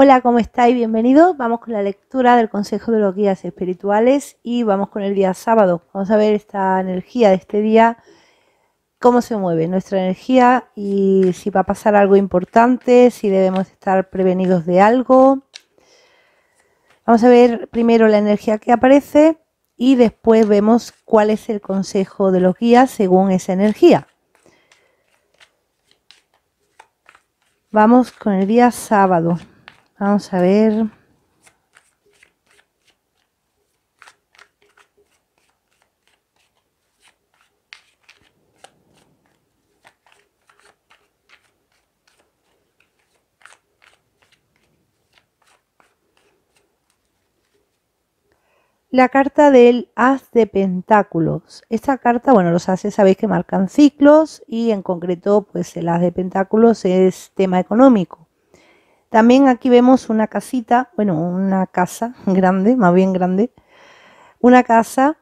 Hola, ¿cómo estáis? Bienvenidos. Vamos con la lectura del Consejo de los Guías Espirituales y vamos con el día sábado. Vamos a ver esta energía de este día, cómo se mueve nuestra energía y si va a pasar algo importante, si debemos estar prevenidos de algo. Vamos a ver primero la energía que aparece y después vemos cuál es el consejo de los guías según esa energía. Vamos con el día sábado. Vamos a ver. La carta del As de Pentáculos. Esta carta, bueno, los ases sabéis que marcan ciclos y en concreto pues el As de Pentáculos es tema económico. También aquí vemos una casita, bueno, una casa grande, más bien grande, una casa.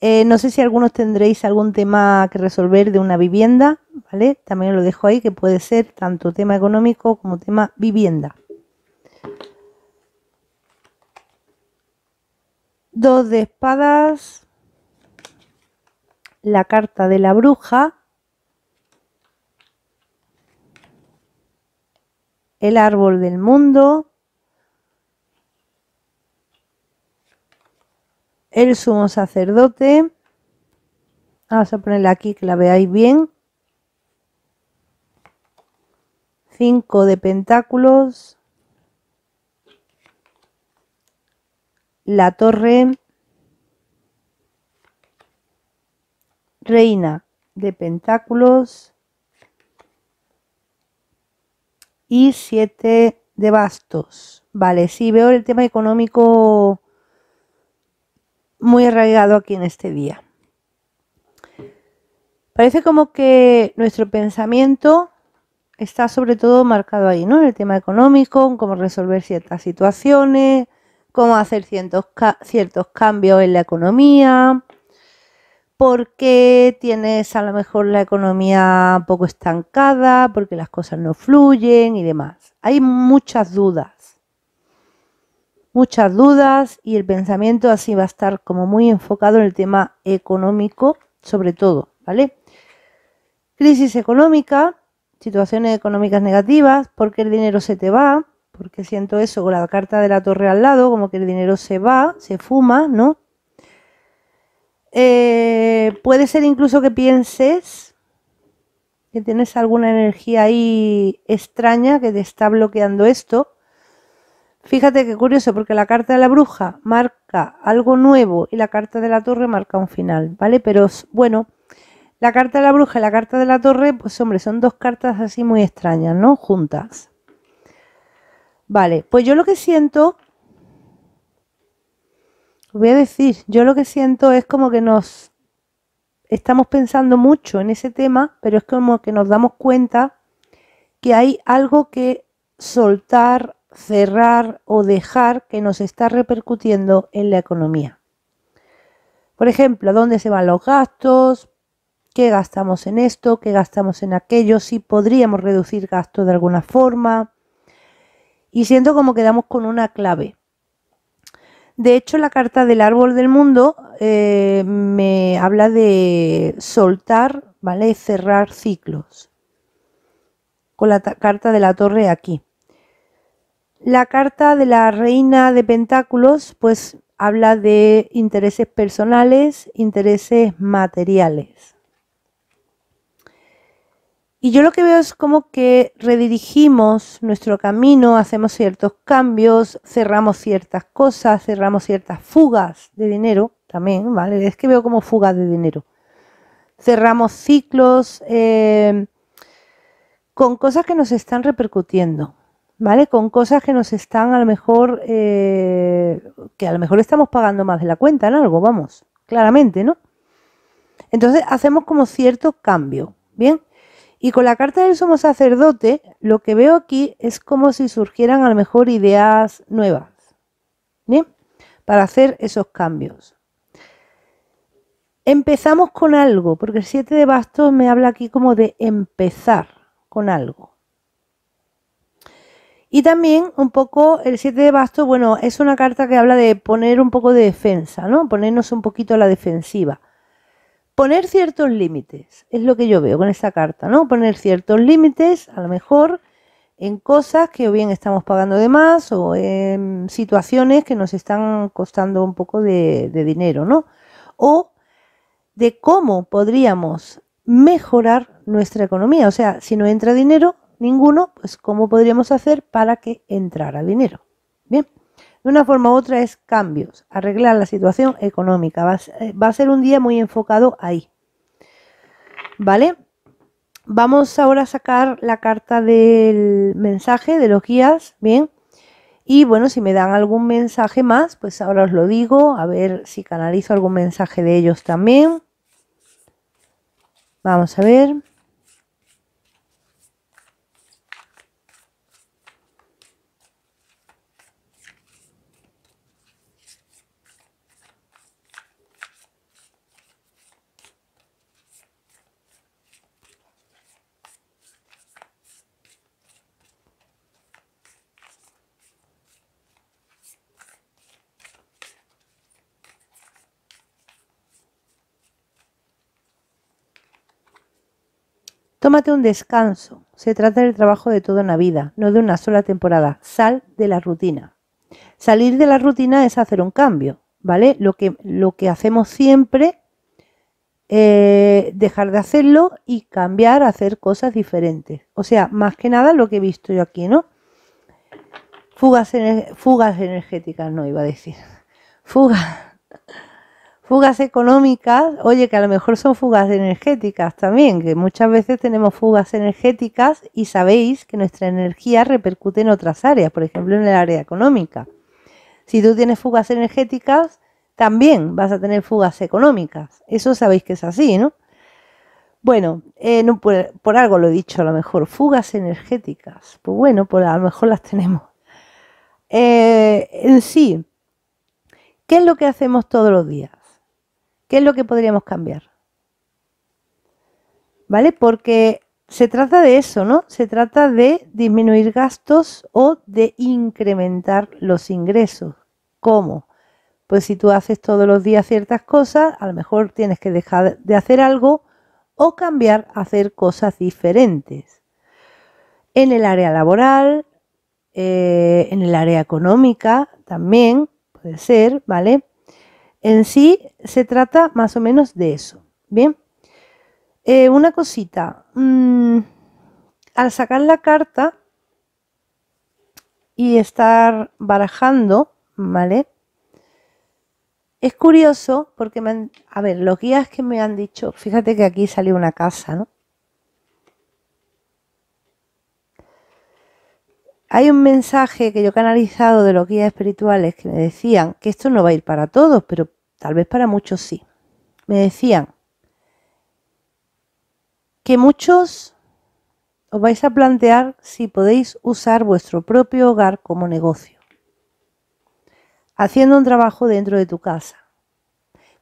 No sé si algunos tendréis algún tema que resolver de una vivienda, ¿vale? También lo dejo ahí, que puede ser tanto tema económico como tema vivienda. 2 de espadas, la carta de la bruja, el árbol del mundo, el sumo sacerdote. Vamos a ponerla aquí que la veáis bien. 5 de pentáculos, la torre, reina de pentáculos y 7 de bastos. Vale, sí, veo el tema económico muy arraigado aquí en este día. Parece como que nuestro pensamiento está sobre todo marcado ahí, ¿no? En el tema económico, cómo resolver ciertas situaciones, cómo hacer ciertos cambios en la economía, porque tienes a lo mejor la economía un poco estancada, porque las cosas no fluyen y demás. Hay muchas dudas y el pensamiento así va a estar como muy enfocado en el tema económico, sobre todo, ¿vale? Crisis económica, situaciones económicas negativas, porque el dinero se te va, porque siento eso con la carta de la torre al lado, como que el dinero se va, se fuma, ¿no? Puede ser incluso que pienses que tienes alguna energía ahí extraña que te está bloqueando esto. Fíjate qué curioso, porque la carta de la bruja marca algo nuevo y la carta de la torre marca un final, ¿vale? Pero bueno, la carta de la bruja y la carta de la torre, pues hombre, son dos cartas así muy extrañas, ¿no? Juntas. Vale, pues yo lo que siento... voy a decir, yo lo que siento es como que nos estamos pensando mucho en ese tema, pero es como que nos damos cuenta que hay algo que soltar, cerrar o dejar que nos está repercutiendo en la economía. Por ejemplo, ¿a dónde se van los gastos? ¿Qué gastamos en esto? ¿Qué gastamos en aquello? Si podríamos reducir gastos de alguna forma. Y siento como que damos con una clave. De hecho, la carta del árbol del mundo me habla de soltar, ¿vale? Cerrar ciclos. Con la carta de la torre aquí. La carta de la reina de pentáculos, pues habla de intereses personales, intereses materiales. Y yo lo que veo es como que redirigimos nuestro camino, hacemos ciertos cambios, cerramos ciertas cosas, cerramos ciertas fugas de dinero también, ¿vale? Es que veo como fugas de dinero. Cerramos ciclos con cosas que nos están repercutiendo, ¿vale? Con cosas que nos están a lo mejor, que a lo mejor estamos pagando más de la cuenta en algo, vamos, claramente, ¿no? Entonces hacemos como cierto cambio, ¿bien? Y con la carta del sumo sacerdote, lo que veo aquí es como si surgieran a lo mejor ideas nuevas, ¿bien? Para hacer esos cambios. Empezamos con algo, porque el 7 de bastos me habla aquí como de empezar con algo. Y también un poco el 7 de bastos, bueno, es una carta que habla de poner un poco de defensa, ¿no? Ponernos un poquito a la defensiva. Poner ciertos límites, es lo que yo veo con esta carta, ¿no? Poner ciertos límites, a lo mejor, en cosas que o bien estamos pagando de más o en situaciones que nos están costando un poco de dinero, ¿no? O de cómo podríamos mejorar nuestra economía. O sea, si no entra dinero ninguno, pues cómo podríamos hacer para que entrara dinero. Bien, de una forma u otra es cambios, arreglar la situación económica. Va a ser un día muy enfocado ahí, ¿vale? Vamos ahora a sacar la carta del mensaje de los guías, bien. Y bueno, si me dan algún mensaje más, pues ahora os lo digo, a ver si canalizo algún mensaje de ellos también. Vamos a ver. Tómate un descanso, se trata del trabajo de toda una vida, no de una sola temporada. Sal de la rutina. Salir de la rutina es hacer un cambio, ¿vale? Lo que hacemos siempre, dejar de hacerlo y cambiar, hacer cosas diferentes. O sea, más que nada lo que he visto yo aquí, ¿no? Fugas energéticas, no iba a decir. Fugas económicas, oye, que a lo mejor son fugas energéticas también, que muchas veces tenemos fugas energéticas y sabéis que nuestra energía repercute en otras áreas, por ejemplo en el área económica. Si tú tienes fugas energéticas, también vas a tener fugas económicas. Eso sabéis que es así, ¿no? Bueno, no, por algo lo he dicho, a lo mejor fugas energéticas. Pues bueno, pues a lo mejor las tenemos. En sí, ¿qué es lo que hacemos todos los días? ¿Qué es lo que podríamos cambiar? ¿Vale? Porque se trata de eso, ¿no? Se trata de disminuir gastos o de incrementar los ingresos. ¿Cómo? Pues si tú haces todos los días ciertas cosas, a lo mejor tienes que dejar de hacer algo o cambiar a hacer cosas diferentes. En el área laboral, en el área económica también puede ser, ¿vale? En sí se trata más o menos de eso. Bien, una cosita, al sacar la carta y estar barajando, ¿vale? Es curioso porque a ver, los guías que me han dicho, fíjate que aquí salió una casa, ¿no? Hay un mensaje que yo he canalizado de los guías espirituales que me decían que esto no va a ir para todos, pero tal vez para muchos sí. Me decían que muchos os vais a plantear si podéis usar vuestro propio hogar como negocio, haciendo un trabajo dentro de tu casa,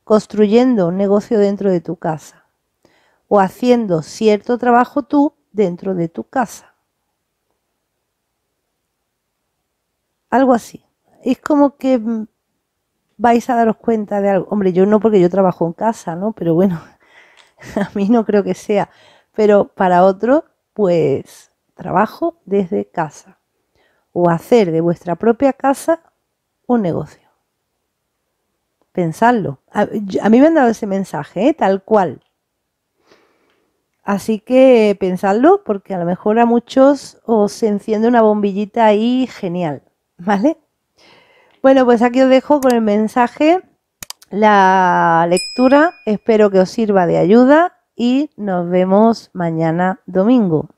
construyendo un negocio dentro de tu casa o haciendo cierto trabajo tú dentro de tu casa. Algo así. Es como que vais a daros cuenta de algo. Hombre, yo no, porque yo trabajo en casa, ¿no? Pero bueno, a mí no creo que sea. Pero para otros, pues trabajo desde casa. O hacer de vuestra propia casa un negocio. Pensadlo. A mí me han dado ese mensaje, ¿eh? Tal cual. Así que pensadlo, porque a lo mejor a muchos os enciende una bombillita ahí genial. ¿Vale? Bueno, pues aquí os dejo con el mensaje, la lectura. Espero que os sirva de ayuda y nos vemos mañana domingo.